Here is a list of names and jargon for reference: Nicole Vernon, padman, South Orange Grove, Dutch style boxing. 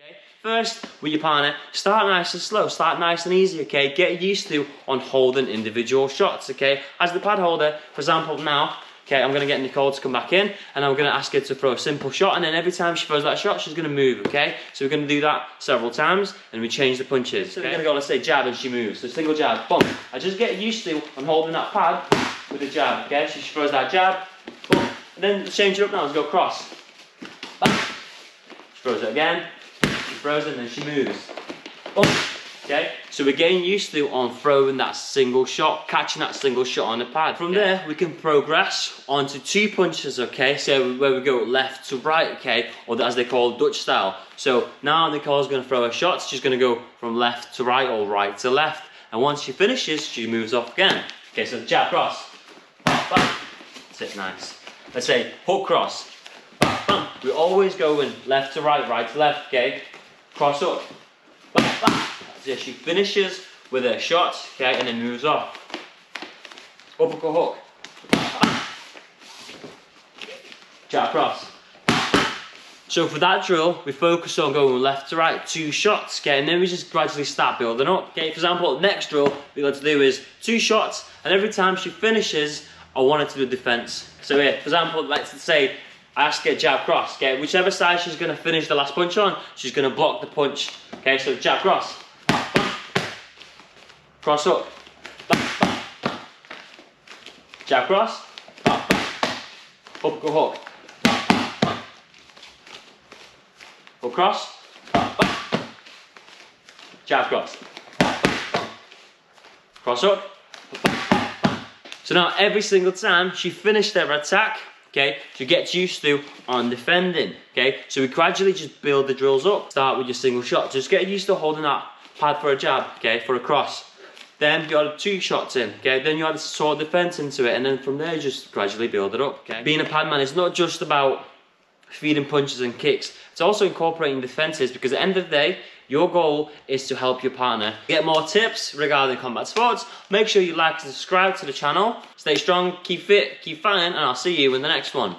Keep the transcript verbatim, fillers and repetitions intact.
Okay? First, with your partner, start nice and slow, start nice and easy, okay? Get used to on holding individual shots, okay? As the pad holder, for example now, okay, I'm gonna get Nicole to come back in and I'm gonna ask her to throw a simple shot, and then every time she throws that shot, she's gonna move, okay? So we're gonna do that several times and we change the punches. So okay? We're gonna go, let's say, jab and she moves. So single jab, bump. I just get used to on holding that pad with a jab, okay? So she throws that jab, bump. And then change it up now, let's go cross. Bump. She throws it again, she throws it and then she moves. Bump. Okay, so we're getting used to on throwing that single shot, catching that single shot on the pad. From there, we can progress onto two punches, okay? So where we go left to right, okay? Or as they call Dutch style. So now Nicole's gonna throw her shots. She's gonna go from left to right or right to left. And once she finishes, she moves off again. Okay, so jab cross, bam, bam. That's it, nice. Let's say hook cross, bam, bam. We're always going left to right, right to left, okay? Cross up, bam, bam. She finishes with her shot, okay, and then moves off. Uppercut hook. Jab cross. So for that drill, we focus on going left to right, two shots, okay, and then we just gradually start building up, okay. For example, next drill, we got to do is two shots, and every time she finishes, I want her to do defense. So here, for example, let's say I ask her jab cross, okay, whichever side she's going to finish the last punch on, she's going to block the punch, okay, so jab cross. Cross up, back, back. Jab cross, back, back. Uppercut hook, back, back, back. Hook cross, back, back. Jab cross, back, back. Cross up, back, back, back. So now every single time she finished her attack, okay, she gets used to on defending, okay, so we gradually just build the drills up. Start with your single shot, just get used to holding that pad for a jab, okay, for a cross. Then you add two shots in, okay? Then you add sword defense into it, and then from there you just gradually build it up, okay? Being a pad man is not just about feeding punches and kicks, it's also incorporating defenses, because at the end of the day, your goal is to help your partner. Get more tips regarding combat sports, make sure you like and subscribe to the channel. Stay strong, keep fit, keep fighting, and I'll see you in the next one.